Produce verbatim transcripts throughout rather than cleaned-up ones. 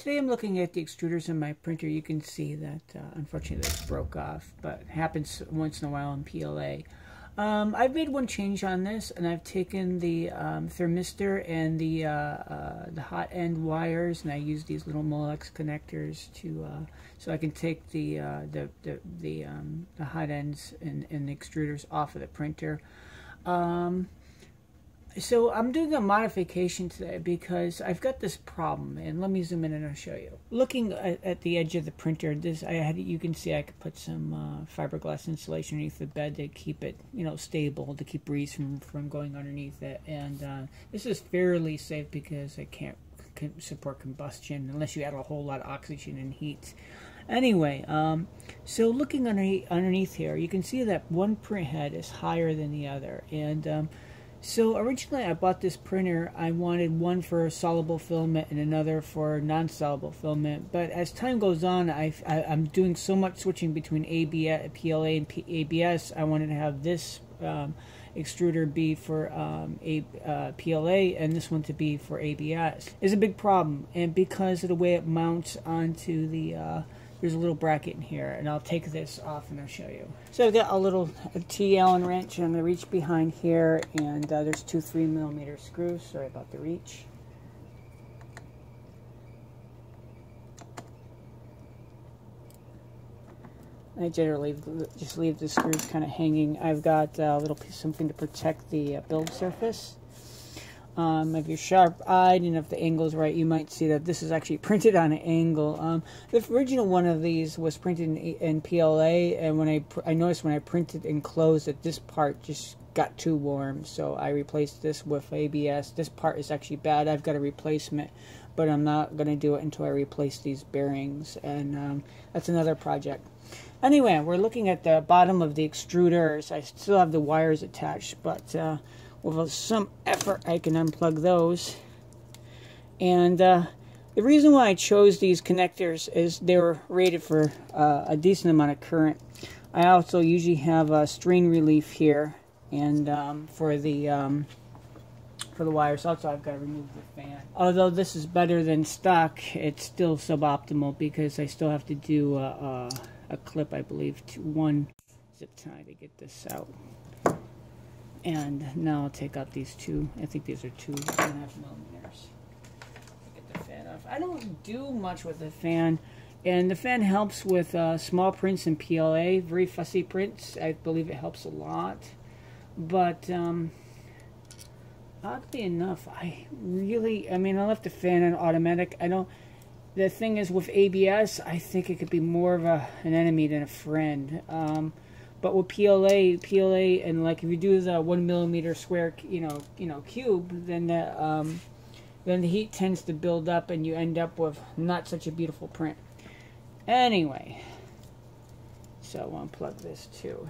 Today I'm looking at the extruders in my printer. You can see that uh, unfortunately this broke off, but it happens once in a while in P L A. Um, I've made one change on this, and I've taken the um, thermistor and the, uh, uh, the hot end wires, and I use these little Molex connectors to uh, so I can take the, uh, the, the, the, um, the hot ends and, and the extruders off of the printer. Um, So I'm doing a modification today because I've got this problem, and let me zoom in and I'll show you. Looking at, at the edge of the printer, this I had you can see I could put some uh, fiberglass insulation underneath the bed to keep it, you know, stable, to keep breeze from from going underneath it. And uh, this is fairly safe because it can't can support combustion unless you add a whole lot of oxygen and heat. Anyway, um, so looking underneath, underneath here, you can see that one print head is higher than the other, and um, so originally I bought this printer. I wanted one for soluble filament and another for non-soluble filament, but as time goes on, I've, I, I'm doing so much switching between A B S, P L A and P ABS, I wanted to have this um, extruder be for um, a, uh, P L A and this one to be for A B S. It's a big problem, and because of the way it mounts onto the uh, there's a little bracket in here, and I'll take this off and I'll show you. So I've got a little T Allen wrench, and I'm going to reach behind here, and uh, there's two three millimeter screws. Sorry about the reach. I generally just leave the screws kind of hanging. I've got a little piece, something to protect the build surface. Um, if you're sharp-eyed and if the angle's right, you might see that this is actually printed on an angle. Um, the original one of these was printed in, in P L A, and when I pr I noticed when I printed and closed that this part just got too warm, so I replaced this with A B S. This part is actually bad. I've got a replacement, but I'm not going to do it until I replace these bearings, and um, that's another project. Anyway, we're looking at the bottom of the extruders. I still have the wires attached, but uh, with some effort, I can unplug those. And uh, the reason why I chose these connectors is they were rated for uh, a decent amount of current. I also usually have a strain relief here, and um, for the um, for the wires. Also, I've got to remove the fan. Although this is better than stock, it's still suboptimal because I still have to do a, a, a clip, I believe, to one zip tie to get this out. And now I'll take out these two. I think these are two and a half millimeters. Get the fan off. I don't do much with the fan, and the fan helps with uh, small prints in P L A, very fussy prints. I believe it helps a lot. But um, oddly enough, I really, I mean, I left the fan on automatic. I don't. The thing is, with A B S, I think it could be more of a, an enemy than a friend. Um, But with P L A, P L A, and like if you do the one millimeter square, you know, you know, cube, then the um, then the heat tends to build up, and you end up with not such a beautiful print. Anyway, so I'll unplug this too.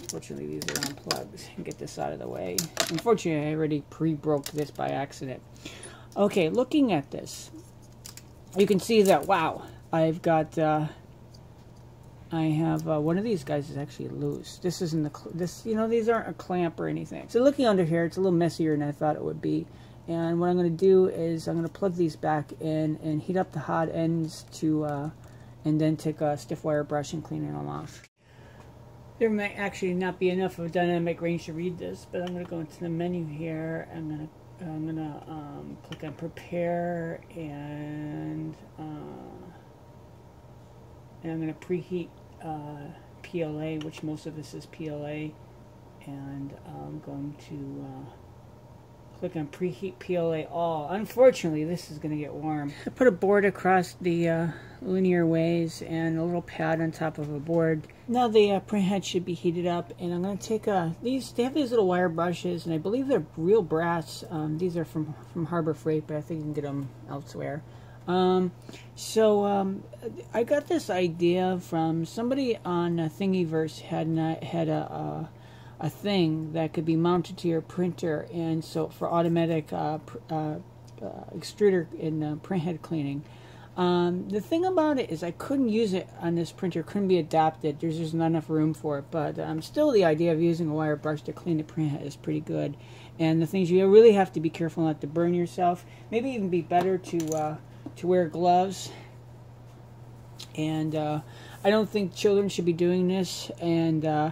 Unfortunately, these are unplugged. Get this out of the way. Unfortunately, I already pre-broke this by accident. Okay, looking at this, you can see that. Wow, I've got. Uh, I have uh, one of these guys is actually loose. This isn't the this you know these aren't a clamp or anything. So looking under here, it's a little messier than I thought it would be. And what I'm going to do is I'm going to plug these back in and heat up the hot ends to, uh, and then take a stiff wire brush and clean it all off. There might actually not be enough of a dynamic range to read this, but I'm going to go into the menu here. I'm going to I'm going to um, click on prepare and uh, and I'm going to preheat. Uh, P L A, which most of this is P L A, and I'm going to uh, click on preheat P L A all. Unfortunately, this is going to get warm. I put a board across the uh, linear ways and a little pad on top of a board. Now the uh, printhead should be heated up, and I'm going to take uh, these. They have these little wire brushes, and I believe they're real brass. Um, these are from from Harbor Freight, but I think you can get them elsewhere. Um, so, um, I got this idea from somebody on Thingiverse had not, had a, a, a thing that could be mounted to your printer, and so for automatic, uh, pr uh, uh extruder and uh, printhead cleaning. Um, the thing about it is I couldn't use it on this printer, couldn't be adapted. There's just not enough room for it, but um, still the idea of using a wire brush to clean the printhead is pretty good. And the things you really have to be careful not to burn yourself. Maybe even be better to, uh, to wear gloves. And uh, I don't think children should be doing this, and uh,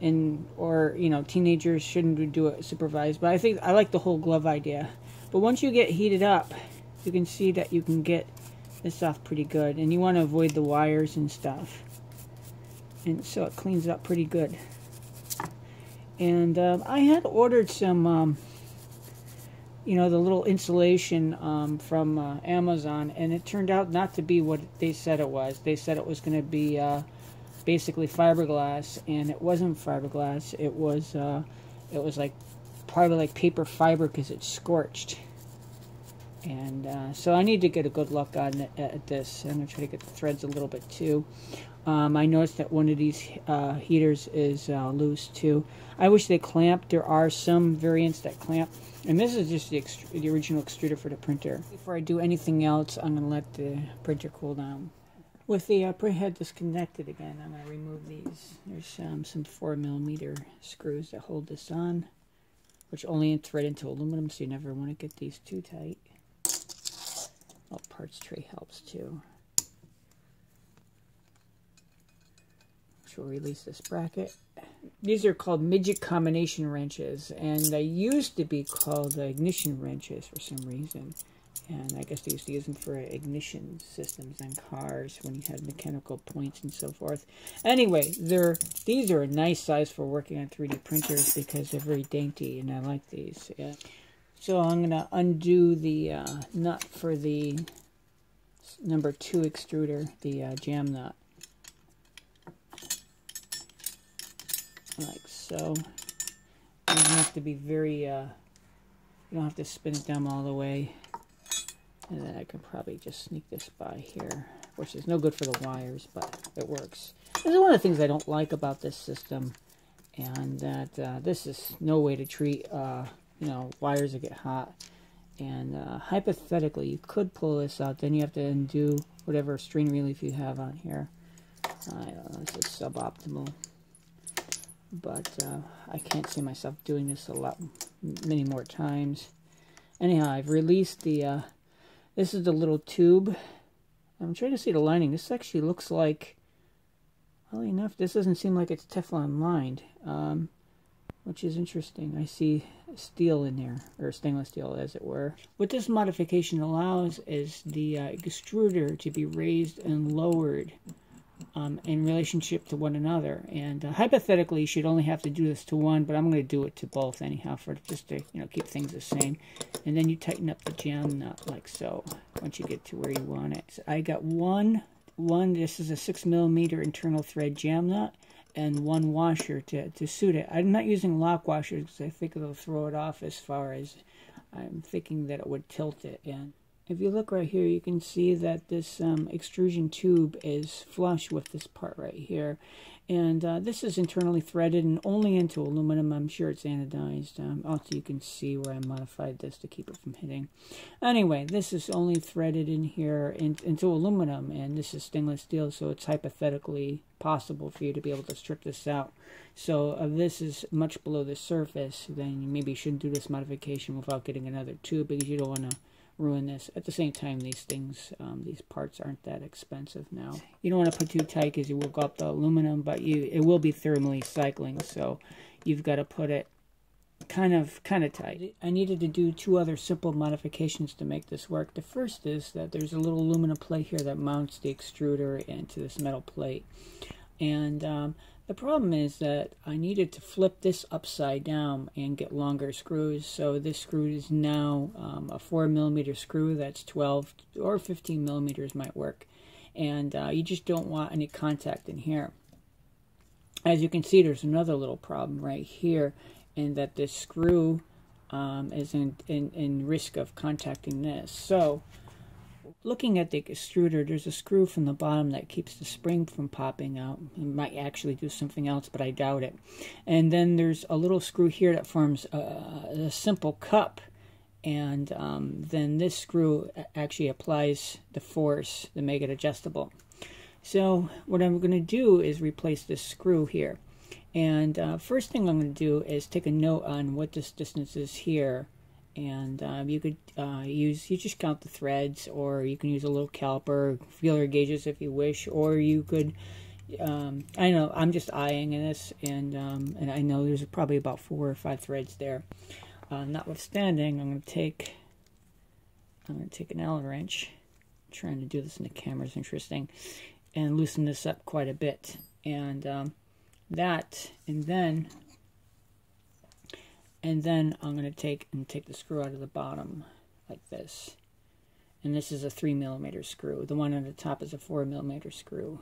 and or you know teenagers shouldn't do it supervised. But I think I like the whole glove idea. But once you get heated up, you can see that you can get this off pretty good, and you want to avoid the wires and stuff. And so it cleans up pretty good. And uh, I had ordered some, um, you know, the little insulation um, from uh, Amazon, and it turned out not to be what they said it was. They said it was going to be uh, basically fiberglass, and it wasn't fiberglass. It was, uh, it was like probably like paper fiber because it's scorched. And uh, so I need to get a good look on it, at this. I'm going to try to get the threads a little bit too. Um, I noticed that one of these uh, heaters is uh, loose too. I wish they clamped. There are some variants that clamp. And this is just the, the original extruder for the printer. Before I do anything else, I'm going to let the printer cool down. With the uh, print head disconnected again, I'm going to remove these. There's um, some four millimeter screws that hold this on, which only thread into aluminum, so you never want to get these too tight. Oh, parts tray helps too. We'll release this bracket. These are called midget combination wrenches, and they used to be called ignition wrenches for some reason. And I guess they used to use them for ignition systems on cars when you had mechanical points and so forth. Anyway, they're these are a nice size for working on three D printers because they're very dainty, and I like these. Yeah. So I'm going to undo the uh, nut for the number two extruder, the uh, jam nut. Like so. You don't have to be very, uh, you don't have to spin it down all the way. And then I can probably just sneak this by here, which is no good for the wires, but it works. This is one of the things I don't like about this system, and that uh, this is no way to treat uh, you know, wires that get hot. And uh, hypothetically, you could pull this out. Then you have to undo whatever string relief you have on here. I don't know, this is suboptimal. But uh, I can't see myself doing this a lot, many more times. Anyhow, I've released the, uh, this is the little tube. I'm trying to see the lining. This actually looks like, oddly enough, this doesn't seem like it's Teflon lined. Um... Which is interesting. I see steel in there, or stainless steel as it were. What this modification allows is the uh, extruder to be raised and lowered um, in relationship to one another. And uh, hypothetically, you should only have to do this to one, but I'm going to do it to both anyhow, for just to you know keep things the same. And then you tighten up the jam nut like so, once you get to where you want it. So I got one, one, this is a six millimeter internal thread jam nut, and one washer to, to suit it. I'm not using lock washers because I think it'll throw it off, as far as I'm thinking that it would tilt it. And if you look right here, you can see that this um, extrusion tube is flush with this part right here. And uh, this is internally threaded and only into aluminum. I'm sure it's anodized. Um, also, you can see where I modified this to keep it from hitting. Anyway, this is only threaded in here in, into aluminum, and this is stainless steel, so it's hypothetically possible for you to be able to strip this out. So if this is much below the surface, then maybe you shouldn't do this modification without getting another tube, because you don't want to ruin this. At the same time, these things, um, these parts aren't that expensive now. You don't want to put too tight because you will go up the aluminum, but you it will be thermally cycling, so you've got to put it kind of kind of tight. I needed to do two other simple modifications to make this work. The first is that there's a little aluminum plate here that mounts the extruder into this metal plate. And um, the problem is that I needed to flip this upside down and get longer screws. So this screw is now um, a four millimeter screw. That's twelve or fifteen millimeters might work. And uh, you just don't want any contact in here. As you can see, there's another little problem right here, in that this screw um, is in, in, in risk of contacting this. So, looking at the extruder, there's a screw from the bottom that keeps the spring from popping out. It might actually do something else, but I doubt it. And then there's a little screw here that forms a, a simple cup. And um, then this screw actually applies the force to make it adjustable. So what I'm going to do is replace this screw here. And uh, first thing I'm going to do is take a note on what this distance is here. and um, you could uh, use, you just count the threads, or you can use a little caliper, feeler gauges if you wish, or you could, um, I know, I'm just eyeing this, and um, and I know there's probably about four or five threads there. Uh, notwithstanding, I'm going to take, I'm going to take an Allen wrench, I'm trying to do this in the camera is interesting, and loosen this up quite a bit, and um, that, and then, and then I'm going to take and take the screw out of the bottom like this. And this is a three millimeter screw. The one on the top is a four millimeter screw.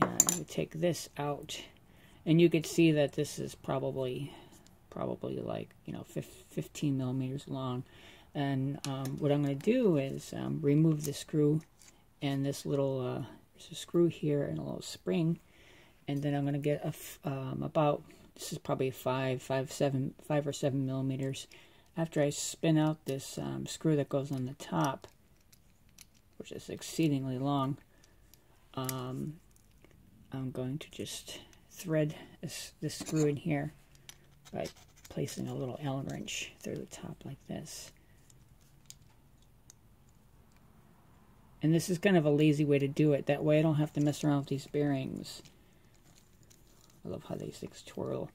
And we take this out, and you could see that this is probably, probably like, you know, fifteen millimeters long. And um, what I'm going to do is um, remove the screw, and this little uh, there's a screw here and a little spring, and then I'm going to get a f um, about. This is probably five, five, seven, five or seven millimeters. After I spin out this um, screw that goes on the top, which is exceedingly long, um, I'm going to just thread this, this screw in here by placing a little Allen wrench through the top like this. And this is kind of a lazy way to do it. That way I don't have to mess around with these bearings. I love how these things twirl,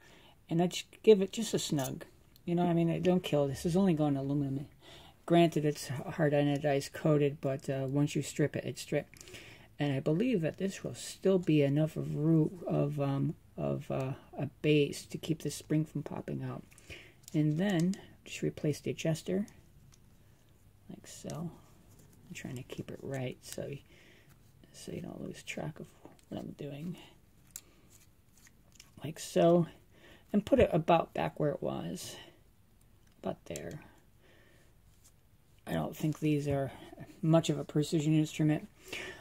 and I just give it just a snug, you know, I mean, I don't kill, this is only going to aluminum, granted it's hard anodized coated, but uh, once you strip it, it's stripped, and I believe that this will still be enough of root of, um, of uh, a base to keep this spring from popping out, and then just replace the adjuster, like so. I'm trying to keep it right, so you, so you don't lose track of what I'm doing. Like so, and put it about back where it was, about there. I don't think these are much of a precision instrument.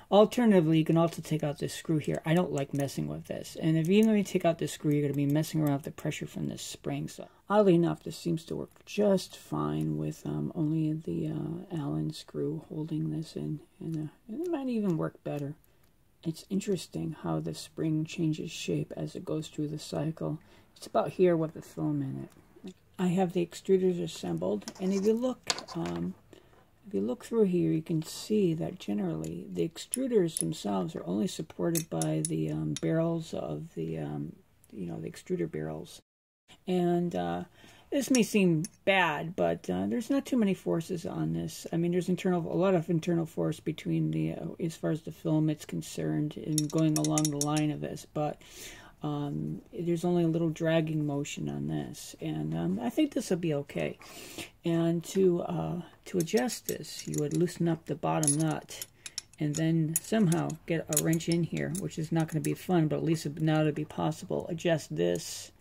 Alternatively, you can also take out this screw here. I don't like messing with this, and if you let me take out this screw, you're going to be messing around with the pressure from this spring. So oddly enough, this seems to work just fine with um, only the uh, Allen screw holding this in, and uh, it might even work better. It's interesting how the spring changes shape as it goes through the cycle. It's about here with the film in it. I have the extruders assembled, and if you look, um, if you look through here, you can see that generally the extruders themselves are only supported by the um, barrels of the, um, you know, the extruder barrels. And uh, this may seem bad, but uh, there's not too many forces on this. I mean, there's internal, a lot of internal force between the, uh, as far as the film is concerned, in going along the line of this, but um, there's only a little dragging motion on this, and um, I think this will be okay. And to uh, to adjust this, you would loosen up the bottom nut, and then somehow get a wrench in here, which is not going to be fun, but at least now it'll be possible. Adjust this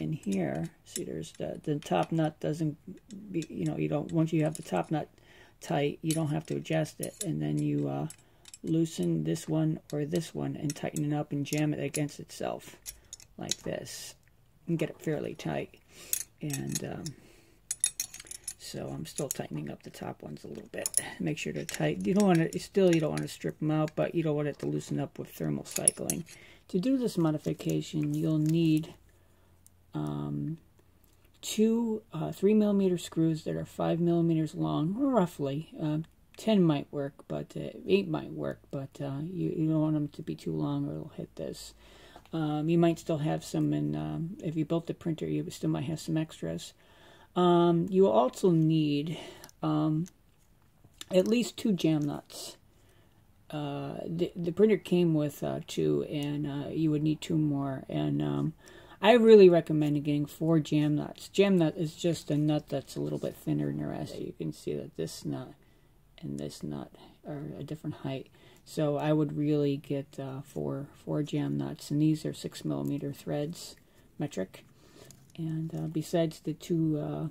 in here. See, there's the, the top nut doesn't be, you know, you don't, once you have the top nut tight, you don't have to adjust it, and then you uh, loosen this one or this one and tighten it up and jam it against itself like this and get it fairly tight. And um, so I'm still tightening up the top ones a little bit. Make sure they're tight. You don't want to, still you don't want to strip them out, but you don't want it to loosen up with thermal cycling. To do this modification, you'll need Um, two uh, three millimeter screws that are five millimeters long, roughly. Uh, ten might work, but uh, eight might work, but uh, you, you don't want them to be too long or it'll hit this. Um, you might still have some, and um, if you built the printer, you still might have some extras. Um, you also need um, at least two jam nuts. Uh, the, the printer came with uh, two, and uh, you would need two more, and um, I really recommend getting four jam nuts. Jam nut is just a nut that's a little bit thinner than the rest. You can see that this nut and this nut are a different height. So I would really get uh, four four jam nuts, and these are six millimeter threads, metric. And uh, besides the two uh,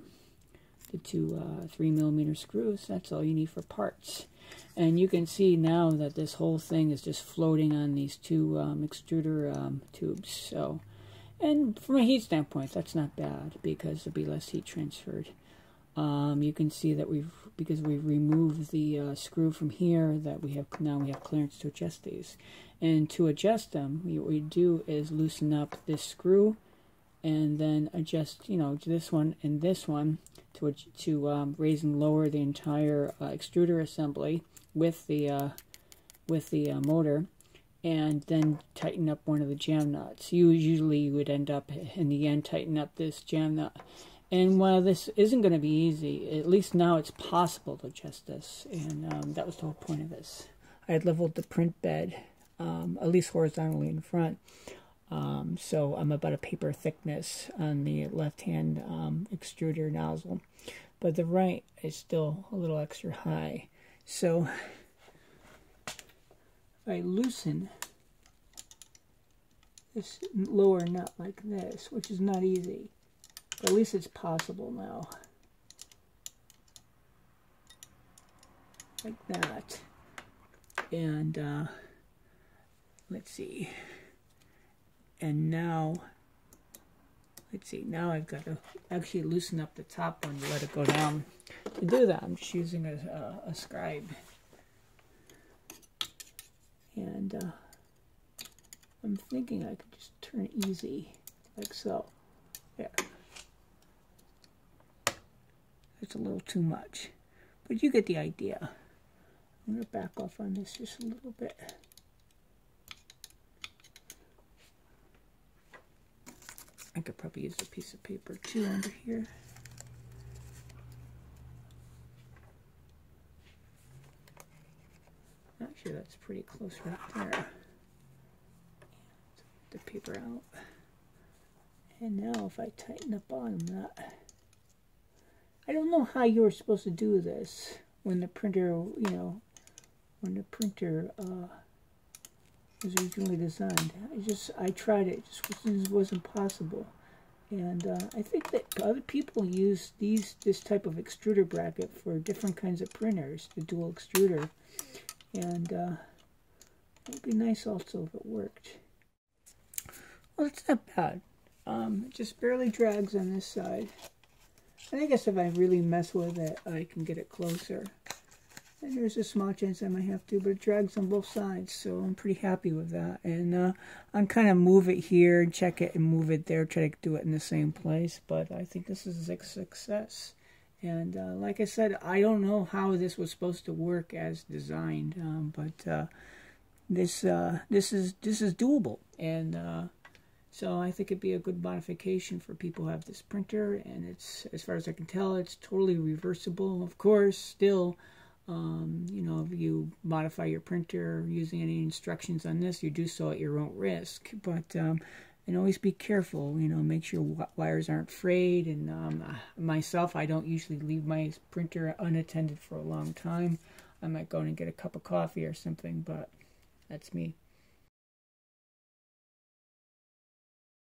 the two uh, three millimeter screws, that's all you need for parts. And you can see now that this whole thing is just floating on these two um, extruder um, tubes. So. And from a heat standpoint, that's not bad, because there'll be less heat transferred. Um, you can see that we've, because we've removed the uh, screw from here, that we have, now we have clearance to adjust these. And to adjust them, what we do is loosen up this screw and then adjust, you know, this one and this one to to um, raise and lower the entire uh, extruder assembly with the uh, with the uh, motor, and then tighten up one of the jam nuts. You usually you would end up in the end tighten up this jam nut. And while this isn't going to be easy, at least now it's possible to adjust this, and um, that was the whole point of this. I had leveled the print bed, um, at least horizontally in front, um, so I'm about a paper thickness on the left-hand um, extruder nozzle, but the right is still a little extra high. So if I loosen this lower nut like this, which is not easy, but at least it's possible now. Like that. And uh, let's see. And now, let's see, now I've got to actually loosen up the top one to let it go down. To do that, I'm just using a, a, a scribe. And uh, I'm thinking I could just turn it easy, like so. There. It's a little too much, but you get the idea. I'm going to back off on this just a little bit. I could probably use a piece of paper too under here. Not sure, that's pretty close right there. Get the paper out. And now if I tighten the bottom nut, I don't know how you were supposed to do this when the printer, you know, when the printer uh, was originally designed. I just, I tried it. It just wasn't, wasn't possible. And uh, I think that other people use these, this type of extruder bracket for different kinds of printers, the dual extruder. And uh, it would be nice also if it worked. Well, it's not bad. Um, it just barely drags on this side. And I guess if I really mess with it, I can get it closer. And there's a small chance I might have to, but it drags on both sides, so I'm pretty happy with that. And uh, I'm kind of move it here, and check it, and move it there, try to do it in the same place. But I think this is a success. And uh, like I said, I don't know how this was supposed to work as designed, um, but uh, this uh, this is this is doable. And uh, so I think it'd be a good modification for people who have this printer, and it's, as far as I can tell, it's totally reversible. Of course, still, um, you know, if you modify your printer using any instructions on this, you do so at your own risk. But um, and always be careful. You know, make sure wires aren't frayed. And um, myself, I don't usually leave my printer unattended for a long time. I might go in and get a cup of coffee or something, but that's me.